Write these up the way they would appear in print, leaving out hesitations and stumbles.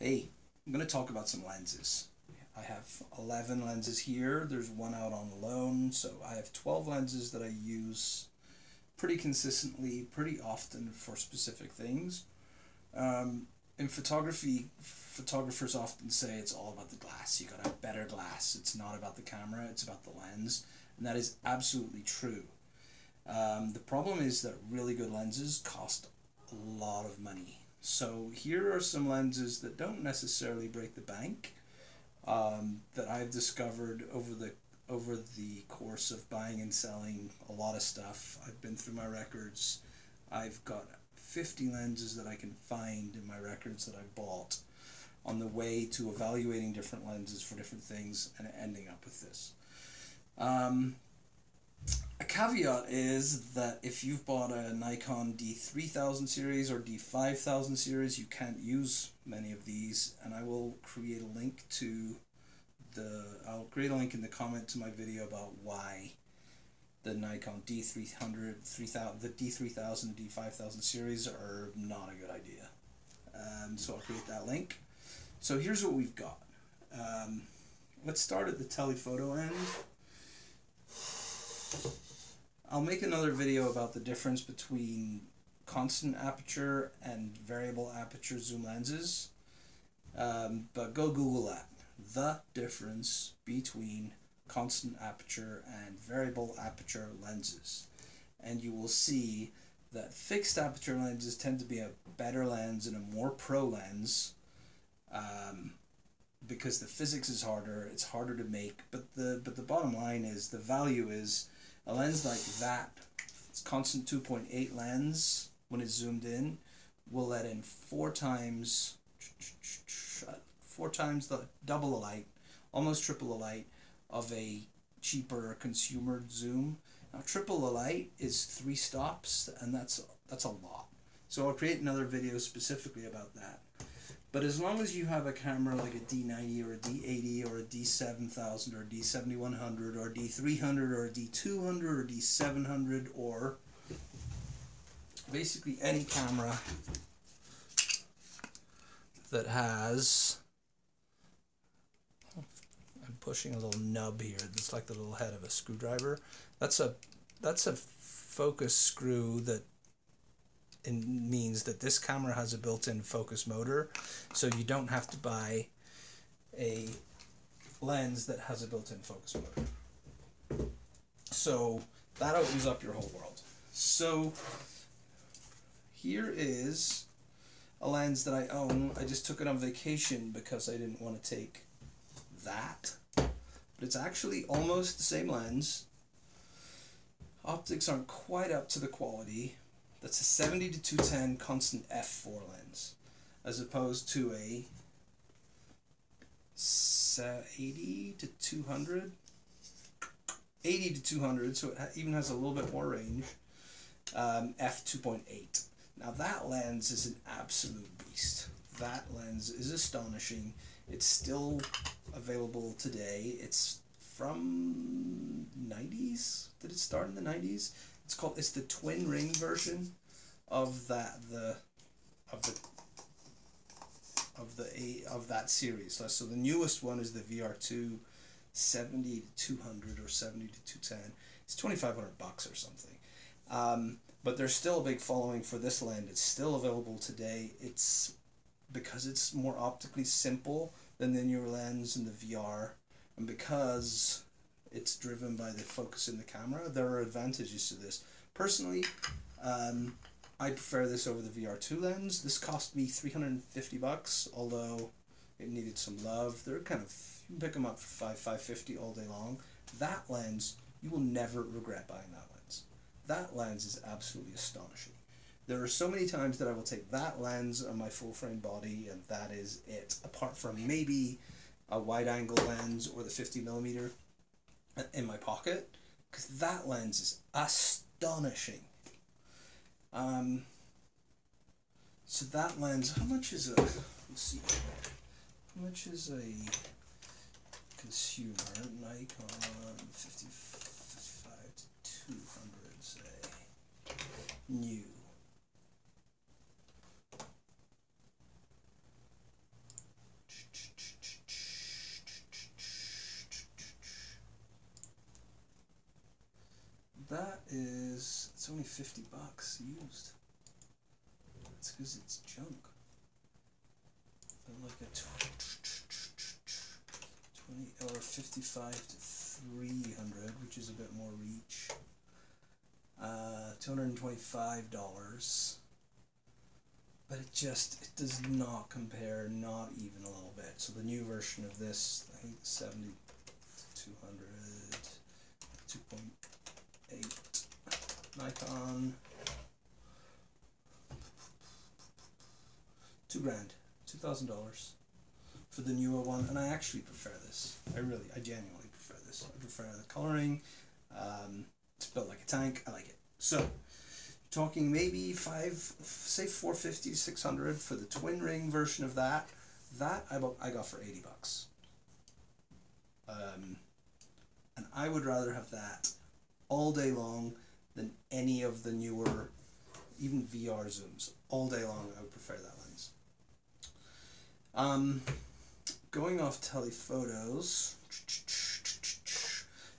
Hey, I'm going to talk about some lenses. I have 11 lenses here. There's one out on loan, so I have 12 lenses that I use pretty consistently, pretty often for specific things. In photography, photographers often say it's all about the glass. You got to have better glass. It's not about the camera, it's about the lens, and that is absolutely true. The problem is that really good lenses cost a lot of money. So here are some lenses that don't necessarily break the bank that I've discovered over the course of buying and selling a lot of stuff. I've been through my records. I've got 50 lenses that I can find in my records that I bought on the way to evaluating different lenses for different things and ending up with this. A caveat is that if you've bought a Nikon D3000 series or D5000 series, you can't use many of these, and I will create a link in the comment to my video about why the Nikon D3000, D5000 series are not a good idea. So I'll create that link. So here's what we've got. Let's start at the telephoto end. I'll make another video about the difference between constant aperture and variable aperture zoom lenses, but go Google that. The difference between constant aperture and variable aperture lenses. And you will see that fixed aperture lenses tend to be a better lens and a more pro lens because the physics is harder, it's harder to make, but the bottom line is the value is a lens like that, it's constant 2.8 lens when it's zoomed in, will let in four times the double the light, almost triple the light of a cheaper consumer zoom. Now triple the light is 3 stops, and that's a lot. So I'll create another video specifically about that. But as long as you have a camera like a D90 or a D80 or a D7000 or a D7100 or a D300 or a D200 or a D700 or basically any camera that has, I'm pushing a little nub here, it's like the little head of a screwdriver, that's a focus screw that it means that this camera has a built-in focus motor, so you don't have to buy a lens that has a built-in focus motor. So that opens up your whole world. So here is a lens that I own. I just took it on vacation because I didn't want to take that. But it's actually almost the same lens. Optics aren't quite up to the quality. That's a 70 to 210 constant f4 lens, as opposed to a 80 to 200, 80 to 200, so it even has a little bit more range, f2.8. Now that lens is an absolute beast. That lens is astonishing. It's still available today. It's from 90s, did it start in the 90s? It's called, it's the twin ring version of that series. So the newest one is the VR2 70 to 200 or 70 to 210. It's $2,500 or something. But there's still a big following for this lens. It's still available today. It's because it's more optically simple than the newer lens in the VR, and because it's driven by the focus in the camera. There are advantages to this. Personally, I prefer this over the VR2 lens. This cost me $350, although it needed some love. They're kind of, you can pick them up for $550 all day long. That lens, you will never regret buying that lens. That lens is absolutely astonishing. There are so many times that I will take that lens on my full frame body, and that is it, apart from maybe a wide angle lens or the 50mm. In my pocket, because that lens is astonishing. So that lens, how much is a, let's see, how much is a consumer Nikon 55 to 200, say, new? that is, it's only 50 bucks used. That's because it's junk. But like a 20 or 55 to 300, which is a bit more reach. $225. But it does not compare, not even a little bit. So the new version of this, I think 70 to 200, 2.8 Nikon, $2,000, $2,000 for the newer one. And I actually prefer this. I genuinely prefer this. I prefer the coloring. It's built like a tank. I like it. So, talking maybe say 450, 600 for the twin ring version of that. That I got for 80 bucks. And I would rather have that all day long than any of the newer, even VR zooms. All day long, I would prefer that lens. Going off telephotos,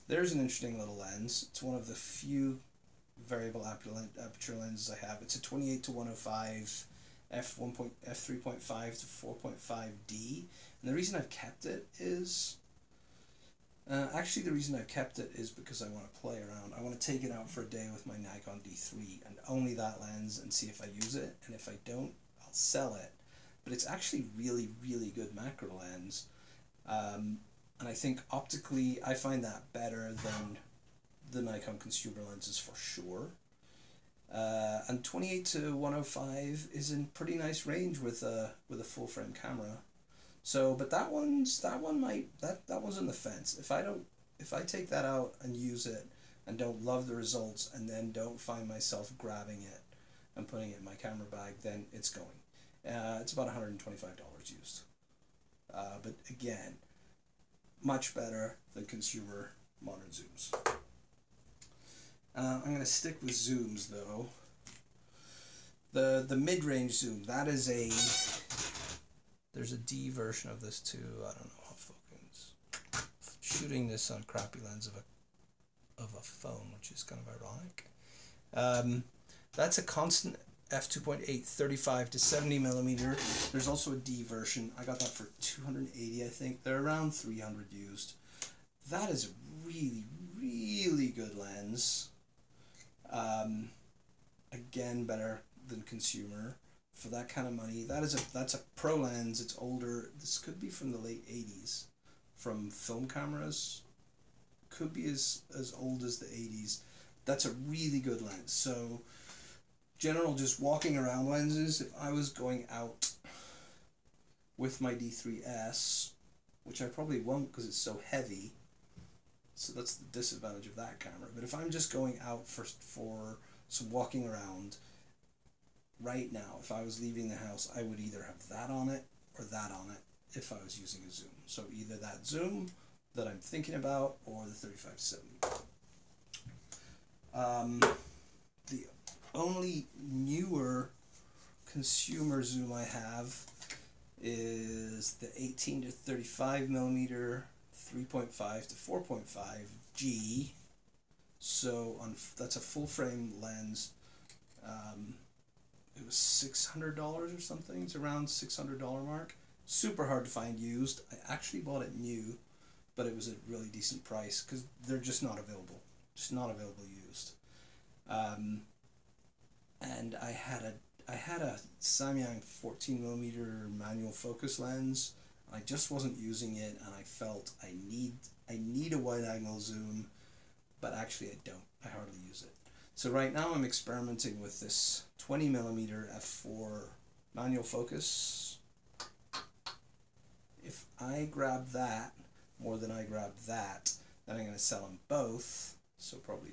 there's an interesting little lens. It's one of the few variable aperture lenses I have. It's a 28 to 105 f3.5 to 4.5D. And the reason I've kept it is, actually the reason I've kept it is because I want to play around. I want to take it out for a day with my Nikon D3 and only that lens and see if I use it. And if I don't, I'll sell it. But it's actually really, really good macro lens. And I think optically, I find that better than the Nikon consumer lenses for sure. And 28 to 105 is in pretty nice range with a full frame camera. So, but that one's on the fence. If I take that out and use it and don't love the results and then don't find myself grabbing it and putting it in my camera bag, then it's going. It's about $125 used. But again, much better than consumer modern zooms. I'm going to stick with zooms though. The mid-range zoom, that is a, there's a D version of this too. I don't know how focus. Shooting this on a crappy lens of a phone, which is kind of ironic. That's a constant f2.8 35 to 70 millimeter. There's also a D version. I got that for 280, I think. They're around 300 used. That is a really, really good lens. Again, better than consumer for that kind of money. That's a pro lens. It's older. This could be from the late 80s, from film cameras. Could be as old as the 80s. That's a really good lens. So, general, just walking around lenses, if I was going out with my D3S, which I probably won't because it's so heavy, so that's the disadvantage of that camera. But if I'm just going out for some walking around right now, if I was leaving the house, I would either have that on it or that on it if I was using a zoom. So either that zoom that I'm thinking about or the 35 to 70. The only newer consumer zoom I have is the 18 to 35 millimeter 3.5 to 4.5 G. So that's a full frame lens. It was $600 or something. It's around $600 mark. Super hard to find used. I actually bought it new, but it was a really decent price because they're just not available. Just not available used. And I had a Samyang 14mm manual focus lens. I just wasn't using it, and I felt I need a wide angle zoom, but actually I don't. I hardly use it. So right now I'm experimenting with this 20mm f4 manual focus. If I grab that more than I grab that, then I'm going to sell them both. So probably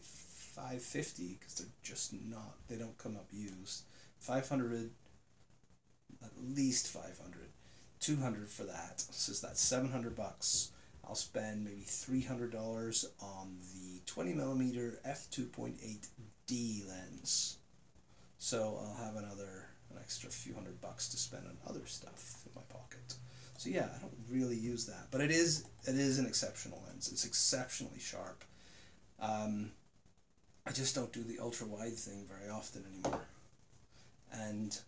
$550 because they're just not. They don't come up used. $500, at least $500. $200 for that, so that's $700. I'll spend maybe $300 on the 20mm f2.8D lens. So I'll have an extra few $100 to spend on other stuff in my pocket. So yeah, I don't really use that, but it is an exceptional lens. It's exceptionally sharp. I just don't do the ultra wide thing very often anymore, and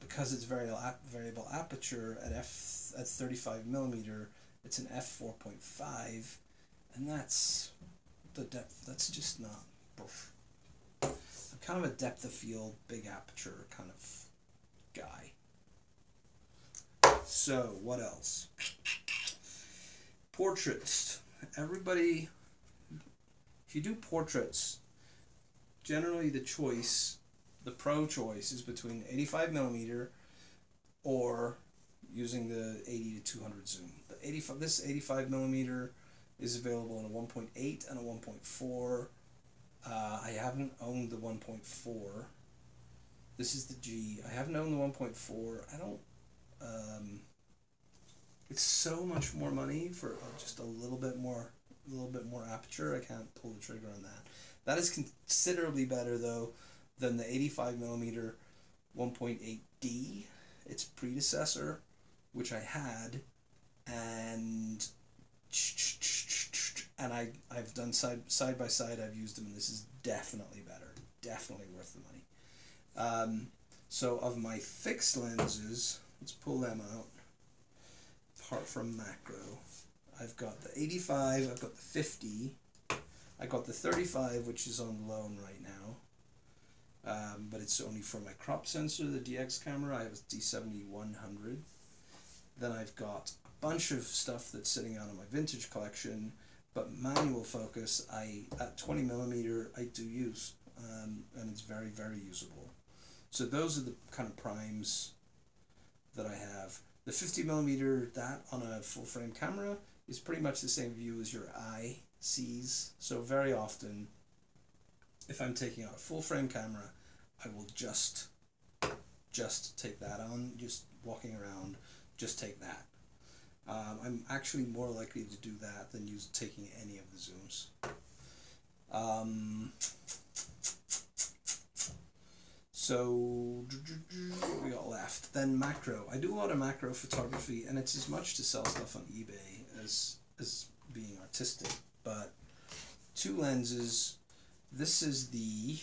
because it's variable aperture at at 35mm, it's an f/4.5, and that's the depth. That's just not. I'm kind of a depth of field, big aperture kind of guy. So what else? Portraits. Everybody, if you do portraits, generally the choice, the pro choice, is between 85mm or using the 80 to 200 zoom. The 85mm is available in a 1.8 and a 1.4. I haven't owned the 1.4. This is the G. I haven't owned the 1.4. I don't. It's so much more money for just a little bit more aperture. I can't pull the trigger on that. That is considerably better though than the 85mm 1.8D, its predecessor, which I had, and I've done side by side. I've used them, and this is definitely better, definitely worth the money. So of my fixed lenses, let's pull them out. Apart from macro, I've got the 85, I've got the 50, I got the 35, which is on loan right now. But it's only for my crop sensor, the DX camera. I have a D7100. Then I've got a bunch of stuff that's sitting out of my vintage collection, but manual focus, at 20mm, I do use, and it's very, very usable. So those are the kind of primes that I have. The 50mm, that on a full frame camera is pretty much the same view as your eye sees. So very often, if I'm taking out a full frame camera, I will just take that on, just walking around, just take that. I'm actually more likely to do that than taking any of the zooms. So what we got left? Then macro. I do a lot of macro photography, and it's as much to sell stuff on eBay as being artistic. But two lenses. This is the,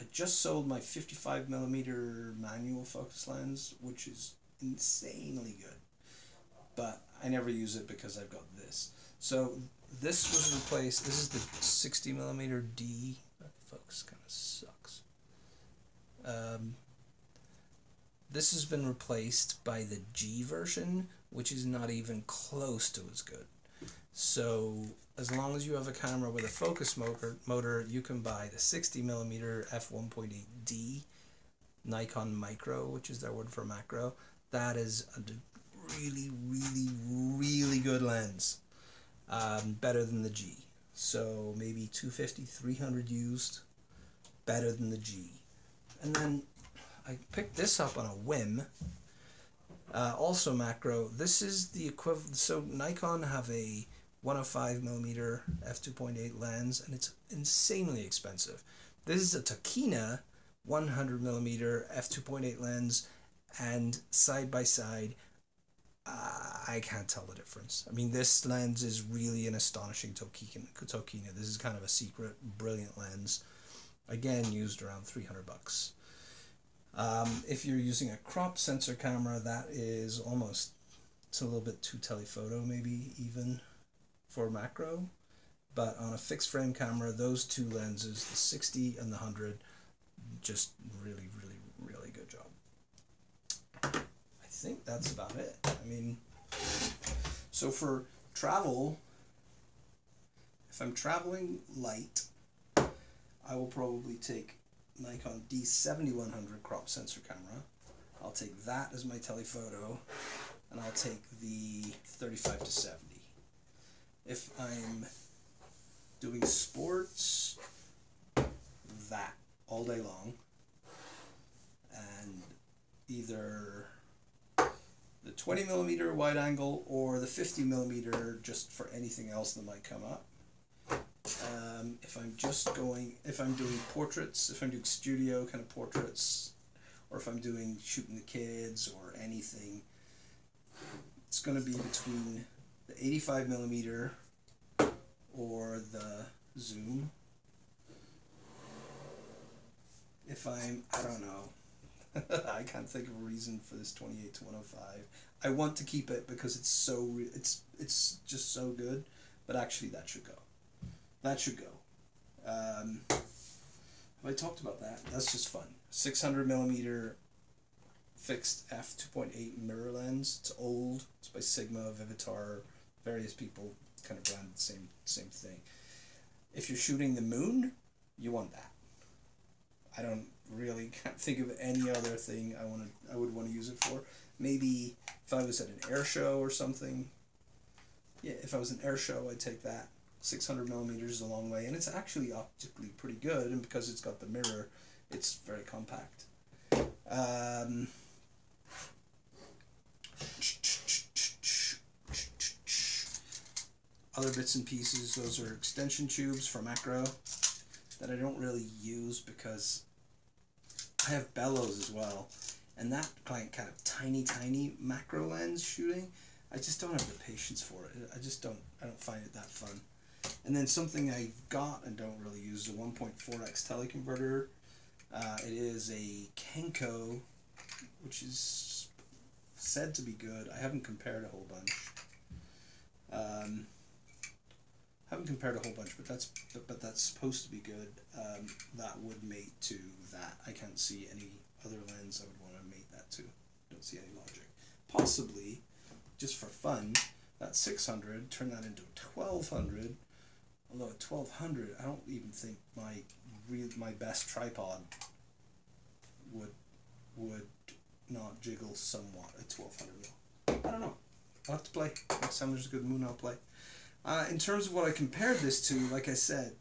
I just sold my 55mm manual focus lens, which is insanely good, but I never use it because I've got this. So this was replaced, this is the 60mm D, that focus kind of sucks. This has been replaced by the G version, which is not even close to as good. So as long as you have a camera with a focus motor, you can buy the 60mm f/1.8D Nikon micro, which is their word for macro. That is a really, really, really good lens. Better than the G. So maybe 250, 300 used, better than the G. And then I picked this up on a whim. Also macro. This is the equivalent. So Nikon have a 105mm f/2.8 lens, and it's insanely expensive. This is a Tokina 100mm f/2.8 lens, and side by side, I can't tell the difference. I mean, this lens is really an astonishing Tokina. This is kind of a secret, brilliant lens. Again, used around $300. If you're using a crop sensor camera, that is almost, it's a little bit too telephoto maybe even for macro, but on a fixed frame camera, those two lenses, the 60 and the 100, just really, really, really good job. I think that's about it. I mean, so for travel, if I'm traveling light, I will probably take Nikon D7100 crop sensor camera. I'll take that as my telephoto, and I'll take the 35 to 70. If I'm doing sports, that all day long, and either the 20mm wide angle or the 50mm just for anything else that might come up. If I'm doing portraits, if I'm doing studio kind of portraits, or if I'm doing shooting the kids or anything, it's going to be between the 85mm or the zoom, if I'm, I don't know, I can't think of a reason for this 28-105. I want to keep it because it's so, it's just so good, but actually that should go. That should go. Have I talked about that? That's just fun. 600mm fixed f2.8 mirror lens. It's old. It's by Sigma, Vivitar, various people kind of brand the same thing. If you're shooting the moon, you want that. I don't really can't think of any other thing I would want to use it for. Maybe if I was at an air show or something. Yeah, if I was an air show, I'd take that. 600mm is a long way, and it's actually optically pretty good, and because it's got the mirror, it's very compact. Other bits and pieces, those are extension tubes from Acro that I don't really use because I have bellows as well, and that kind of tiny macro lens shooting, I just don't have the patience for it. I don't find it that fun. And then something I've got and don't really use is a 1.4x teleconverter. It is a Kenko, which is said to be good. I haven't compared a whole bunch. But that's supposed to be good. That would mate to that. I can't see any other lens I would want to mate that to. Don't see any logic. Possibly, just for fun, that 600, turn that into a 1200. Although at 1200, I don't even think my best tripod would not jiggle somewhat at 1200. I don't know. I'll have to play. Next time there's a good moon, I'll play. In terms of what I compared this to, like I said,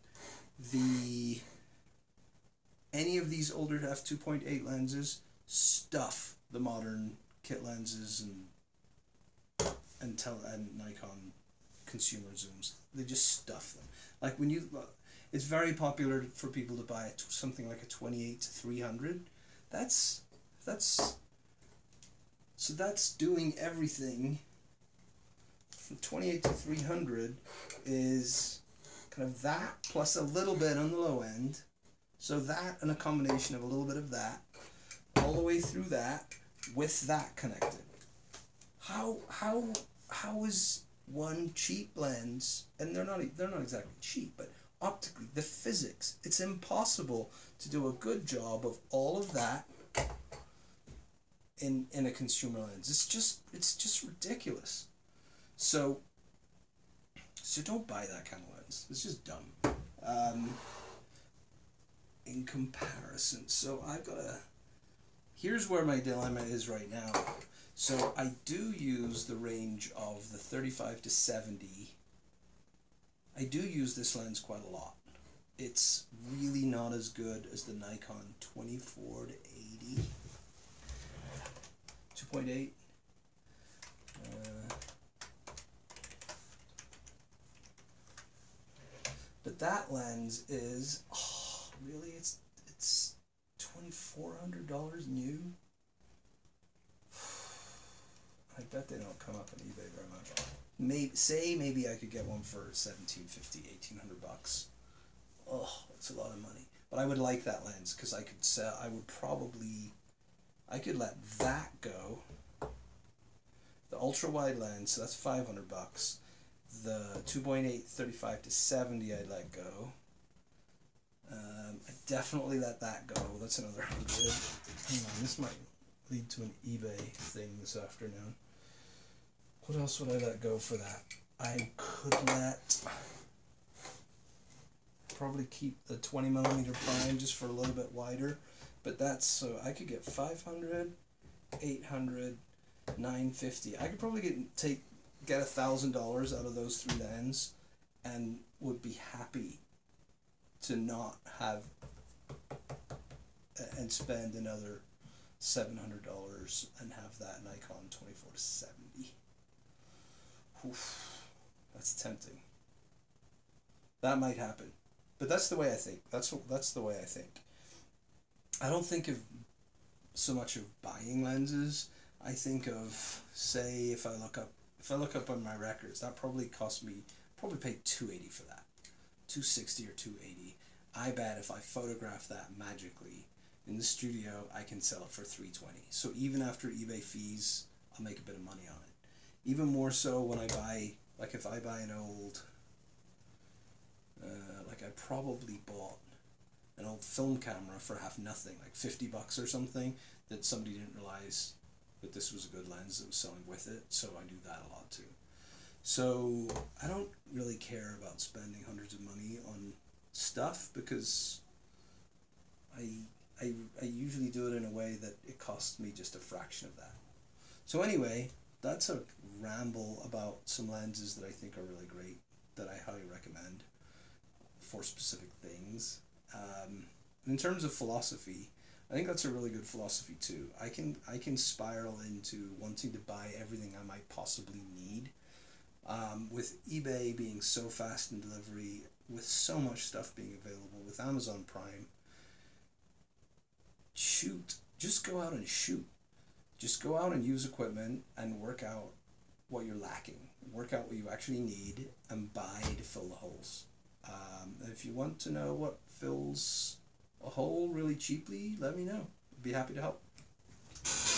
any of these older f2.8 lenses stuff the modern kit lenses and Nikon consumer zooms. They just stuff them. Like when you, it's very popular for people to buy something like a 28-300. That's doing everything. From 28-300 is kind of that plus a little bit on the low end. So that and a combination of a little bit of that, all the way through that with that connected. How is one cheap lens, and they're not exactly cheap, but optically, the physics, it's impossible to do a good job of all of that in a consumer lens. It's just ridiculous. So don't buy that kind of lens. It's just dumb. In comparison, so I've got a, here's where my dilemma is right now. So I do use the range of the 35-70. I do use this lens quite a lot. It's really not as good as the Nikon 24-80, 2.8. But that lens is, oh, really, it's $2,400 new. I bet they don't come up on eBay very much. Maybe I could get one for $1,750, $1,800. Oh, that's a lot of money. But I would like that lens because I could sell. I could let that go. The ultra wide lens, so that's $500. The 2.8 35-70, I'd let go. I definitely let that go. That's another 100. Hang on, this might lead to an eBay thing this afternoon. What else would I let go for that? I could probably keep the 20mm prime just for a little bit wider, but that's, so I could get 500, 800, 950. I could probably get $1,000 out of those three lenses and would be happy to not have and spend another $700 and have that Nikon 24-70. Oof, that's tempting. That might happen, but that's the way I think. That's the way I think. I don't think of so much of buying lenses. I think of, say, if I look up on my records, that probably cost me, probably paid $280 for that, $260 or $280. I bet if I photograph that magically, in the studio, I can sell it for $320. So even after eBay fees, I'll make a bit of money on it. Even more so when I buy, like if I buy an old, like I probably bought an old film camera for half nothing, like 50 bucks or something, that somebody didn't realize that this was a good lens that was selling with it, so I do that a lot too. So I don't really care about spending hundreds of money on stuff because I usually do it in a way that it costs me just a fraction of that. So anyway, that's a ramble about some lenses that I think are really great, that I highly recommend for specific things. In terms of philosophy, I think that's a really good philosophy too. I can spiral into wanting to buy everything I might possibly need. With eBay being so fast in delivery, with so much stuff being available, with Amazon Prime, shoot, just go out and shoot. Just go out and use equipment and work out what you're lacking. Work out what you actually need and buy to fill the holes. If you want to know what fills a hole really cheaply, let me know. I'd be happy to help.